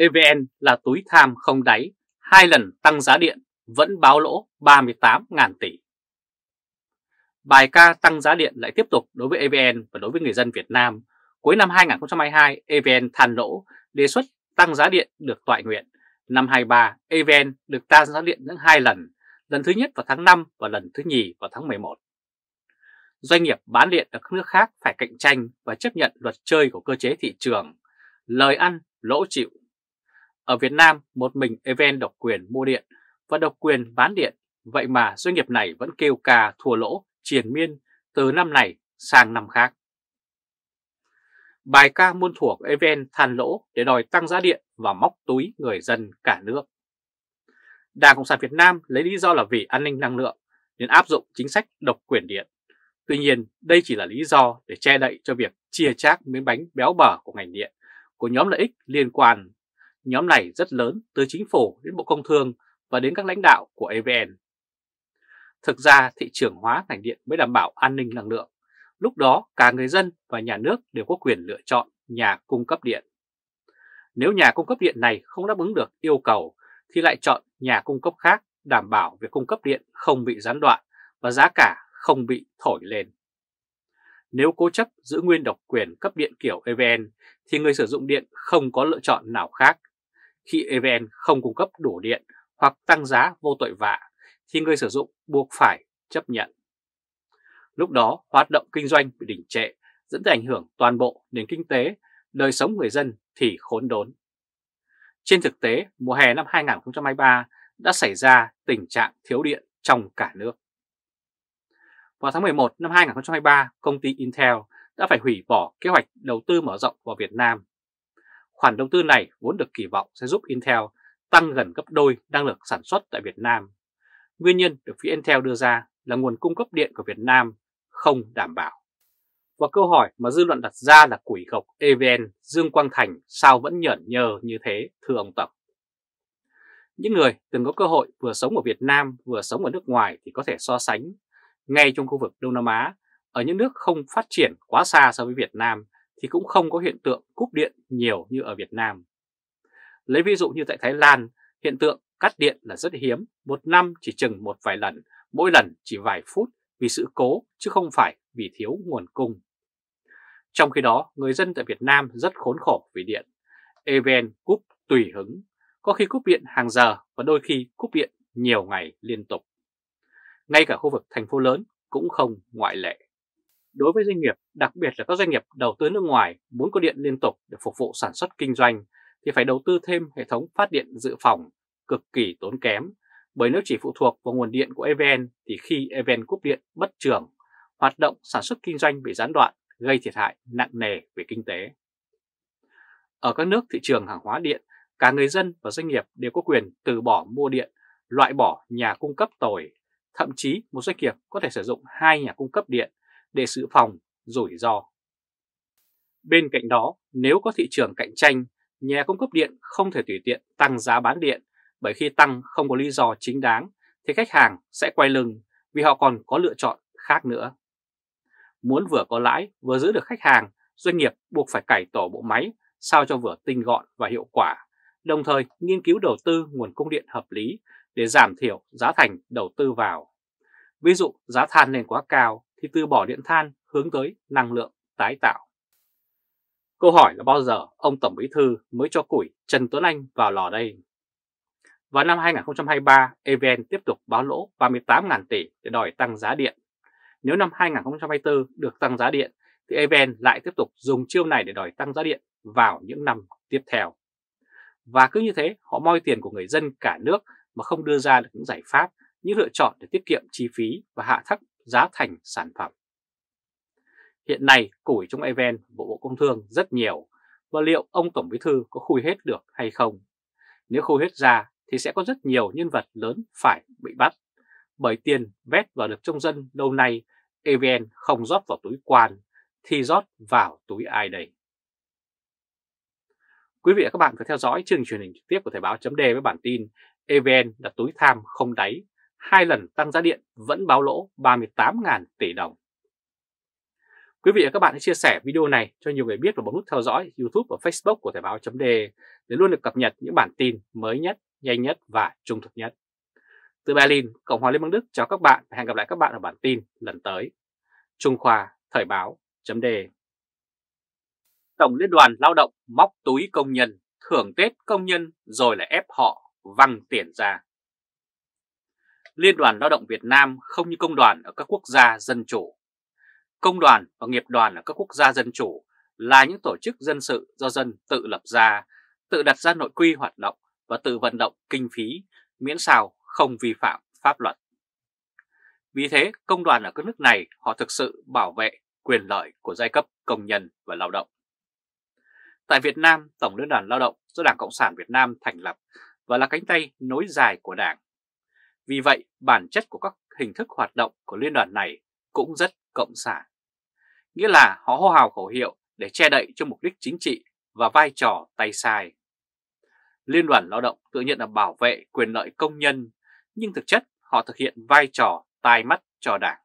EVN là túi tham không đáy, 2 lần tăng giá điện vẫn báo lỗ 38.000 tỷ. Bài ca tăng giá điện lại tiếp tục đối với EVN và đối với người dân Việt Nam. Cuối năm 2022, EVN than lỗ, đề xuất tăng giá điện được toại nguyện. Năm 2023, EVN được tăng giá điện đến 2 lần, lần thứ nhất vào tháng 5 và lần thứ nhì vào tháng 11. Doanh nghiệp bán điện ở các nước khác phải cạnh tranh và chấp nhận luật chơi của cơ chế thị trường, lời ăn, lỗ chịu. Ở Việt Nam, một mình EVN độc quyền mua điện và độc quyền bán điện, vậy mà doanh nghiệp này vẫn kêu ca thua lỗ triền miên từ năm này sang năm khác. Bài ca muôn thuở của EVN than lỗ để đòi tăng giá điện và móc túi người dân cả nước. Đảng Cộng sản Việt Nam lấy lý do là vì an ninh năng lượng nên áp dụng chính sách độc quyền điện. Tuy nhiên, đây chỉ là lý do để che đậy cho việc chia chác miếng bánh béo bở của ngành điện, của nhóm lợi ích liên quan. Nhóm này rất lớn, từ chính phủ đến Bộ Công Thương và đến các lãnh đạo của EVN. Thực ra, thị trường hóa ngành điện mới đảm bảo an ninh năng lượng. Lúc đó, cả người dân và nhà nước đều có quyền lựa chọn nhà cung cấp điện. Nếu nhà cung cấp điện này không đáp ứng được yêu cầu, thì lại chọn nhà cung cấp khác, đảm bảo việc cung cấp điện không bị gián đoạn và giá cả không bị thổi lên. Nếu cố chấp giữ nguyên độc quyền cấp điện kiểu EVN, thì người sử dụng điện không có lựa chọn nào khác. Khi EVN không cung cấp đủ điện hoặc tăng giá vô tội vạ, thì người sử dụng buộc phải chấp nhận. Lúc đó, hoạt động kinh doanh bị đình trệ, dẫn tới ảnh hưởng toàn bộ nền kinh tế, đời sống người dân thì khốn đốn. Trên thực tế, mùa hè năm 2023 đã xảy ra tình trạng thiếu điện trong cả nước. Vào tháng 11 năm 2023, công ty Intel đã phải hủy bỏ kế hoạch đầu tư mở rộng vào Việt Nam. Khoản đầu tư này vốn được kỳ vọng sẽ giúp Intel tăng gần gấp đôi năng lực sản xuất tại Việt Nam. Nguyên nhân được phía Intel đưa ra là nguồn cung cấp điện của Việt Nam không đảm bảo. Và câu hỏi mà dư luận đặt ra là củi gộc EVN Dương Quang Thành sao vẫn nhởn nhơ như thế, thưa ông Tổng? Những người từng có cơ hội vừa sống ở Việt Nam vừa sống ở nước ngoài thì có thể so sánh. Ngay trong khu vực Đông Nam Á, ở những nước không phát triển quá xa so với Việt Nam thì cũng không có hiện tượng cúp điện nhiều như ở Việt Nam. Lấy ví dụ như tại Thái Lan, hiện tượng cắt điện là rất hiếm, một năm chỉ chừng một vài lần, mỗi lần chỉ vài phút vì sự cố chứ không phải vì thiếu nguồn cung. Trong khi đó, người dân tại Việt Nam rất khốn khổ vì điện. EVN cúp tùy hứng, có khi cúp điện hàng giờ và đôi khi cúp điện nhiều ngày liên tục. Ngay cả khu vực thành phố lớn cũng không ngoại lệ. Đối với doanh nghiệp, đặc biệt là các doanh nghiệp đầu tư nước ngoài muốn có điện liên tục để phục vụ sản xuất kinh doanh thì phải đầu tư thêm hệ thống phát điện dự phòng cực kỳ tốn kém, bởi nếu chỉ phụ thuộc vào nguồn điện của EVN thì khi EVN cúp điện bất thường, hoạt động sản xuất kinh doanh bị gián đoạn, gây thiệt hại nặng nề về kinh tế. Ở các nước thị trường hàng hóa điện, cả người dân và doanh nghiệp đều có quyền từ bỏ mua điện, loại bỏ nhà cung cấp tồi. Thậm chí một doanh nghiệp có thể sử dụng 2 nhà cung cấp điện để dự phòng rủi ro. Bên cạnh đó, nếu có thị trường cạnh tranh, nhà cung cấp điện không thể tùy tiện tăng giá bán điện, bởi khi tăng không có lý do chính đáng thì khách hàng sẽ quay lưng vì họ còn có lựa chọn khác nữa. Muốn vừa có lãi vừa giữ được khách hàng, doanh nghiệp buộc phải cải tổ bộ máy sao cho vừa tinh gọn và hiệu quả, đồng thời nghiên cứu đầu tư nguồn cung điện hợp lý để giảm thiểu giá thành đầu tư vào. Ví dụ giá than lên quá cao thì từ bỏ điện than hướng tới năng lượng tái tạo. Câu hỏi là bao giờ ông Tổng Bí Thư mới cho củi Trần Tuấn Anh vào lò đây? Vào năm 2023, EVN tiếp tục báo lỗ 38.000 tỷ để đòi tăng giá điện. Nếu năm 2024 được tăng giá điện thì EVN lại tiếp tục dùng chiêu này để đòi tăng giá điện vào những năm tiếp theo. Và cứ như thế họ moi tiền của người dân cả nước mà không đưa ra được những giải pháp, những lựa chọn để tiết kiệm chi phí và hạ thấp giá thành sản phẩm. Hiện nay, củi trong EVN của Bộ Công Thương rất nhiều, và liệu ông Tổng Bí Thư có khui hết được hay không? Nếu khui hết ra thì sẽ có rất nhiều nhân vật lớn phải bị bắt, bởi tiền vét vào được trong dân lâu nay, EVN không rót vào túi quan, thì rót vào túi ai đây? Quý vị và các bạn vừa theo dõi chương trình truyền hình trực tiếp của Thời Báo.de với bản tin EVN là túi tham không đáy, 2 lần tăng giá điện vẫn báo lỗ 38.000 tỷ đồng. Quý vị và các bạn hãy chia sẻ video này cho nhiều người biết và bấm nút theo dõi YouTube và Facebook của Thời Báo.de để luôn được cập nhật những bản tin mới nhất, nhanh nhất và trung thực nhất. Từ Berlin, Cộng hòa Liên bang Đức chào các bạn và hẹn gặp lại các bạn ở bản tin lần tới. Trung Khoa, Thời Báo.de. Tổng Liên đoàn Lao động móc túi công nhân, thưởng Tết công nhân rồi lại ép họ văng tiền ra. Liên đoàn Lao động Việt Nam không như công đoàn ở các quốc gia dân chủ. Công đoàn và nghiệp đoàn ở các quốc gia dân chủ là những tổ chức dân sự do dân tự lập ra, tự đặt ra nội quy hoạt động và tự vận động kinh phí, miễn sao không vi phạm pháp luật. Vì thế, công đoàn ở các nước này họ thực sự bảo vệ quyền lợi của giai cấp công nhân và lao động. Tại Việt Nam, Tổng Liên đoàn Lao động do Đảng Cộng sản Việt Nam thành lập và là cánh tay nối dài của Đảng. Vì vậy, bản chất của các hình thức hoạt động của liên đoàn này cũng rất cộng sản. Nghĩa là họ hô hào khẩu hiệu để che đậy cho mục đích chính trị và vai trò tay sai. Liên đoàn Lao động tự nhận là bảo vệ quyền lợi công nhân, nhưng thực chất họ thực hiện vai trò tai mắt cho Đảng.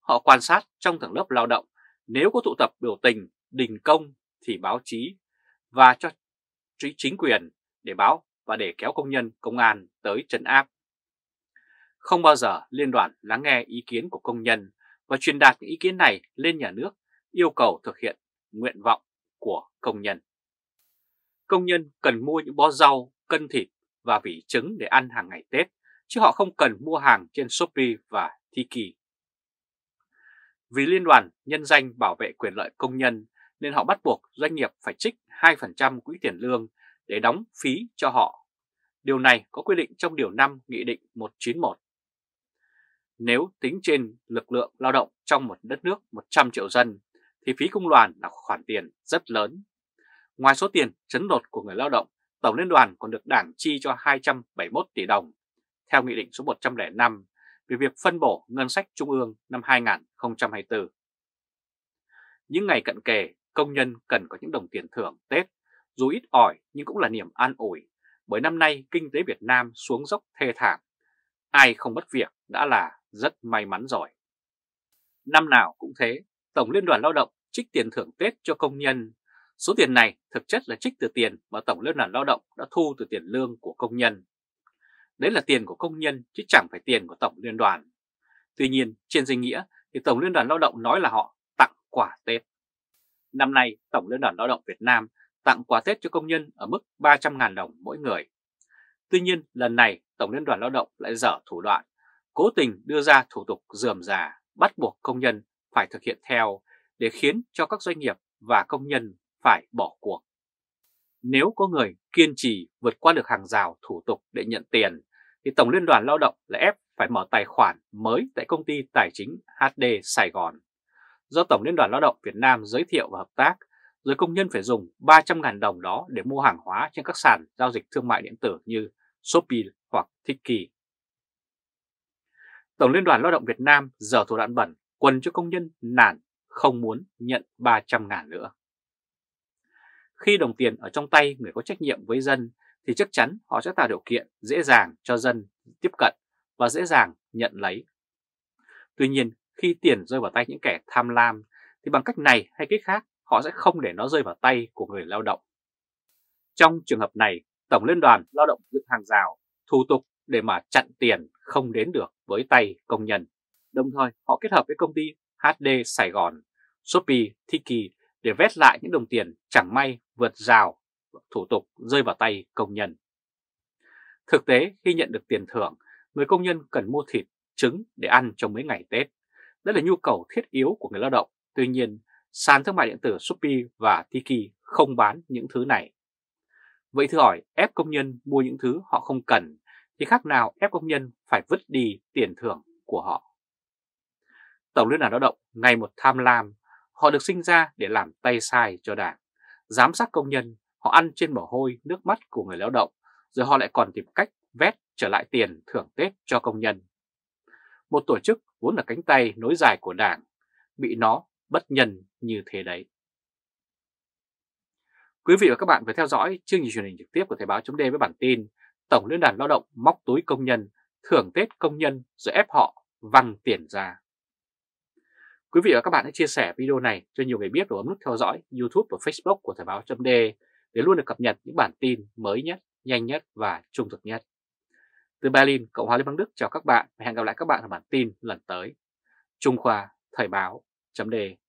Họ quan sát trong tầng lớp lao động, nếu có tụ tập biểu tình, đình công thì báo chí và cho chính quyền để báo và để kéo công nhân, công an tới trấn áp. Không bao giờ liên đoàn lắng nghe ý kiến của công nhân và truyền đạt những ý kiến này lên nhà nước, yêu cầu thực hiện nguyện vọng của công nhân. Công nhân cần mua những bó rau, cân thịt và vỉ trứng để ăn hàng ngày Tết, chứ họ không cần mua hàng trên Shopee và Tiki. Vì liên đoàn nhân danh bảo vệ quyền lợi công nhân nên họ bắt buộc doanh nghiệp phải trích 2% quỹ tiền lương để đóng phí cho họ. Điều này có quy định trong điều 5 Nghị định 191. Nếu tính trên lực lượng lao động trong một đất nước 100 triệu dân thì phí công đoàn là khoản tiền rất lớn. Ngoài số tiền chấn lột của người lao động, Tổng Liên đoàn còn được Đảng chi cho 271 tỷ đồng, theo Nghị định số 105 về việc phân bổ ngân sách trung ương năm 2024. Những ngày cận kề, công nhân cần có những đồng tiền thưởng Tết, dù ít ỏi nhưng cũng là niềm an ủi, bởi năm nay kinh tế Việt Nam xuống dốc thê thảm. Ai không mất việc đã là rất may mắn rồi. Năm nào cũng thế, Tổng Liên đoàn Lao động trích tiền thưởng Tết cho công nhân. Số tiền này thực chất là trích từ tiền mà Tổng Liên đoàn Lao động đã thu từ tiền lương của công nhân. Đấy là tiền của công nhân chứ chẳng phải tiền của Tổng Liên đoàn. Tuy nhiên, trên danh nghĩa thì Tổng Liên đoàn Lao động nói là họ tặng quà Tết. Năm nay, Tổng Liên đoàn Lao động Việt Nam tặng quà Tết cho công nhân ở mức 300.000 đồng mỗi người. Tuy nhiên, lần này Tổng Liên đoàn Lao động lại dở thủ đoạn, cố tình đưa ra thủ tục rườm rà, bắt buộc công nhân phải thực hiện theo để khiến cho các doanh nghiệp và công nhân phải bỏ cuộc. Nếu có người kiên trì vượt qua được hàng rào thủ tục để nhận tiền, thì Tổng Liên đoàn Lao động lại ép phải mở tài khoản mới tại công ty tài chính HD Sài Gòn, do Tổng Liên đoàn Lao động Việt Nam giới thiệu và hợp tác, rồi công nhân phải dùng 300.000 đồng đó để mua hàng hóa trên các sàn giao dịch thương mại điện tử như Shopee hoặc Tiki. Tổng Liên đoàn Lao động Việt Nam giờ thủ đoạn bẩn quần cho công nhân nản, không muốn nhận 300.000 nữa. Khi đồng tiền ở trong tay người có trách nhiệm với dân thì chắc chắn họ sẽ tạo điều kiện dễ dàng cho dân tiếp cận và dễ dàng nhận lấy. Tuy nhiên, khi tiền rơi vào tay những kẻ tham lam thì bằng cách này hay cách khác họ sẽ không để nó rơi vào tay của người lao động. Trong trường hợp này, Tổng Liên đoàn Lao động dựng hàng rào, thủ tục để mà chặn tiền không đến được với tay công nhân. Đồng thời, họ kết hợp với công ty HD Sài Gòn, Shopee, Tiki để vét lại những đồng tiền chẳng may vượt rào thủ tục rơi vào tay công nhân. Thực tế, khi nhận được tiền thưởng, người công nhân cần mua thịt, trứng để ăn trong mấy ngày Tết. Đây là nhu cầu thiết yếu của người lao động. Tuy nhiên, sàn thương mại điện tử Shopee và Tiki không bán những thứ này. Vậy thử hỏi, ép công nhân mua những thứ họ không cần thì khác nào ép công nhân phải vứt đi tiền thưởng của họ. Tổng Liên đoàn Lao động ngày một tham lam, họ được sinh ra để làm tay sai cho Đảng, giám sát công nhân, họ ăn trên mồ hôi, nước mắt của người lao động, rồi họ lại còn tìm cách vét trở lại tiền thưởng Tết cho công nhân. Một tổ chức vốn là cánh tay nối dài của Đảng, bị nó bất nhân như thế đấy. Quý vị và các bạn phải theo dõi chương trình truyền hình trực tiếp của Thời Báo.de với bản tin Tổng Liên đoàn Lao động móc túi công nhân, thưởng Tết công nhân rồi ép họ văng tiền ra. Quý vị và các bạn hãy chia sẻ video này cho nhiều người biết và bấm nút theo dõi YouTube và Facebook của Thời Báo.de để luôn được cập nhật những bản tin mới nhất, nhanh nhất và trung thực nhất. Từ Berlin, Cộng hòa Liên bang Đức chào các bạn và hẹn gặp lại các bạn ở bản tin lần tới. Trung Khoa, Thời Báo.de